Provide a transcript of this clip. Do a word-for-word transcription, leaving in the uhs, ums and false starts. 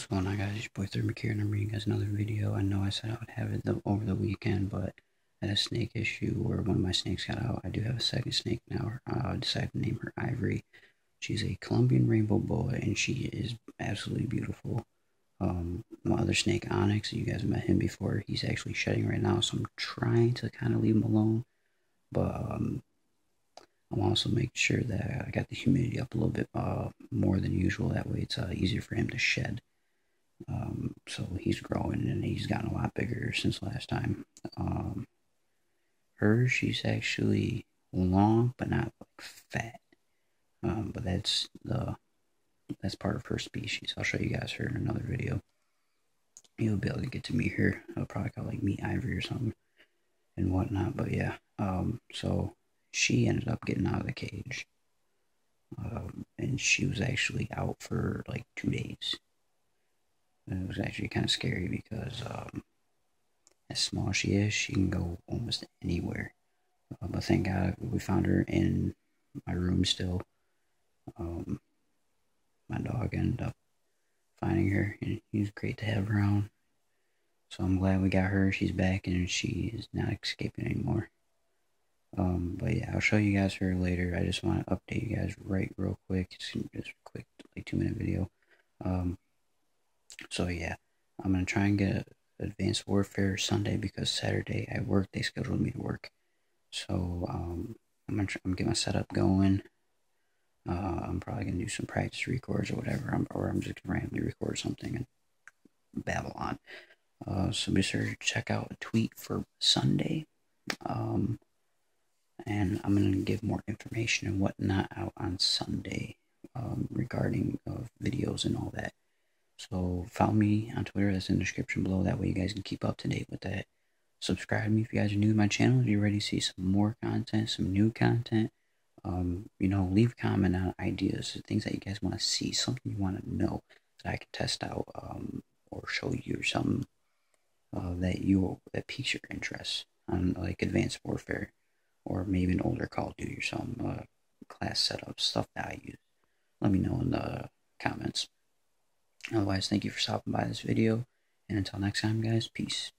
What's going on, guys? It's your boy Thermic here, and I'm bringing you guys another video. I know I said I would have it the, over the weekend, but I had a snake issue where one of my snakes got out. I do have a second snake now. I decided to name her Ivory. She's a Colombian rainbow boa, and she is absolutely beautiful. Um, my other snake, Onyx, you guys have met him before. He's actually shedding right now, so I'm trying to kind of leave him alone. But um, I'm also making sure that I got the humidity up a little bit uh, more than usual. That way it's uh, easier for him to shed. Um, so he's growing and he's gotten a lot bigger since last time. Um, her, she's actually long, but not like fat. Um, but that's the, that's part of her species. I'll show you guys her in another video. You'll be able to get to meet her. I'll probably call like Meet Ivory or something and whatnot. But yeah, um, so she ended up getting out of the cage. Um, and she was actually out for like two days. And it was actually kind of scary because um, as small as she is, she can go almost anywhere. Uh, but thank God we found her in my room still. Um, my dog ended up finding her, and he was great to have around. So I'm glad we got her. She's back, and she is not escaping anymore. Um, but yeah, I'll show you guys her later. I just want to update you guys right real quick. Just, just a quick like two minute video. Um, So yeah, I'm going to try and get Advanced Warfare Sunday because Saturday I work. They scheduled me to work. So um, I'm going to get my setup going. Uh, I'm probably going to do some practice records or whatever. I'm, or I'm just going to randomly record something and babble on. Uh, so be sure to check out a tweet for Sunday. Um, and I'm going to give more information and whatnot out on Sunday um, regarding uh, videos and all that. So follow me on Twitter, that's in the description below, that way you guys can keep up to date with that. Subscribe to me if you guys are new to my channel, if you're ready to see some more content, some new content. Um, you know, leave a comment on ideas, things that you guys want to see, something you want to know that I can test out um, or show you or something uh, that, you, that piques your interest on like Advanced Warfare or maybe an older Call of Duty or some uh, class setup, stuff that I use. Let me know in the comments. Otherwise, thank you for stopping by this video, and until next time, guys, peace.